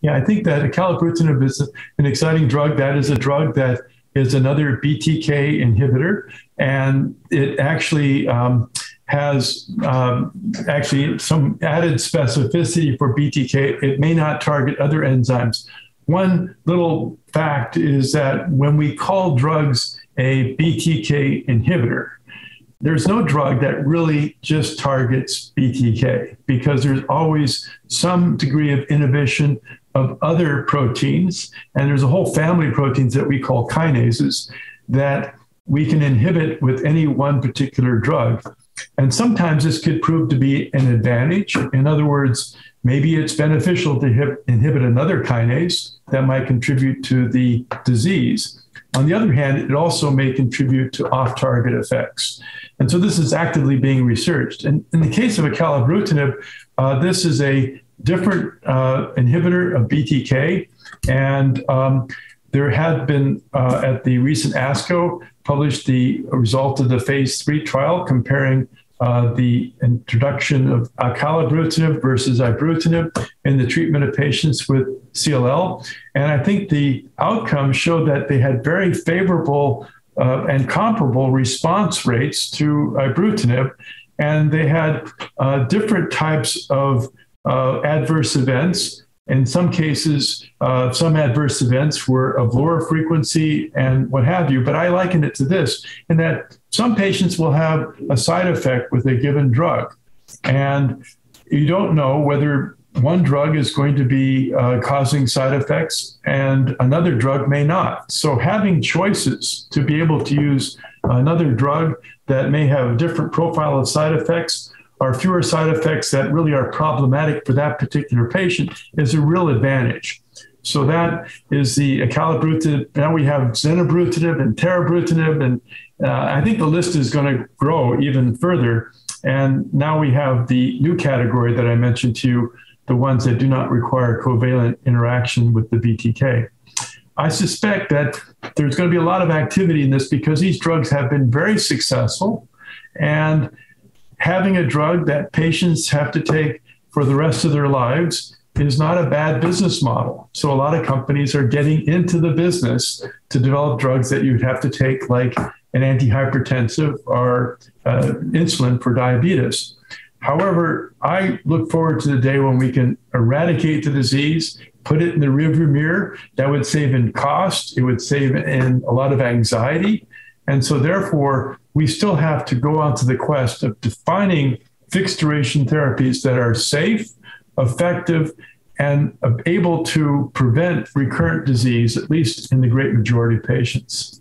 Yeah, I think that acalabrutinib is an exciting drug. That is a drug that is another BTK inhibitor, and it actually has actually some added specificity for BTK. It may not target other enzymes. One little fact is that when we call drugs a BTK inhibitor, there's no drug that really just targets BTK, because there's always some degree of inhibition of other proteins. And there's a whole family of proteins that we call kinases that we can inhibit with any one particular drug. And sometimes this could prove to be an advantage. In other words, maybe it's beneficial to inhibit another kinase that might contribute to the disease. On the other hand, it also may contribute to off-target effects. And so this is actively being researched. And in the case of acalabrutinib, this is a different inhibitor of BTK. And there had been, at the recent ASCO, published the result of the phase 3 trial comparing the introduction of acalabrutinib versus ibrutinib in the treatment of patients with CLL. And I think the outcomes showed that they had very favorable and comparable response rates to ibrutinib. And they had different types of adverse events. In some cases, some adverse events were of lower frequency and what have you, but I liken it to this, in that some patients will have a side effect with a given drug, and you don't know whether one drug is going to be causing side effects and another drug may not. So having choices to be able to use another drug that may have a different profile of side effects, or fewer side effects that really are problematic for that particular patient, is a real advantage. So that is the acalabrutinib. Now we have zanubrutinib and tirabrutinib, and I think the list is going to grow even further. And now we have the new category that I mentioned to you, the ones that do not require covalent interaction with the BTK. I suspect that there's going to be a lot of activity in this because these drugs have been very successful, and having a drug that patients have to take for the rest of their lives is not a bad business model. So a lot of companies are getting into the business to develop drugs that you'd have to take, like an antihypertensive or insulin for diabetes. However, I look forward to the day when we can eradicate the disease, put it in the rearview mirror. That would save in cost. It would save in a lot of anxiety. And so therefore, we still have to go on to the quest of defining fixed duration therapies that are safe, effective, and able to prevent recurrent disease, at least in the great majority of patients.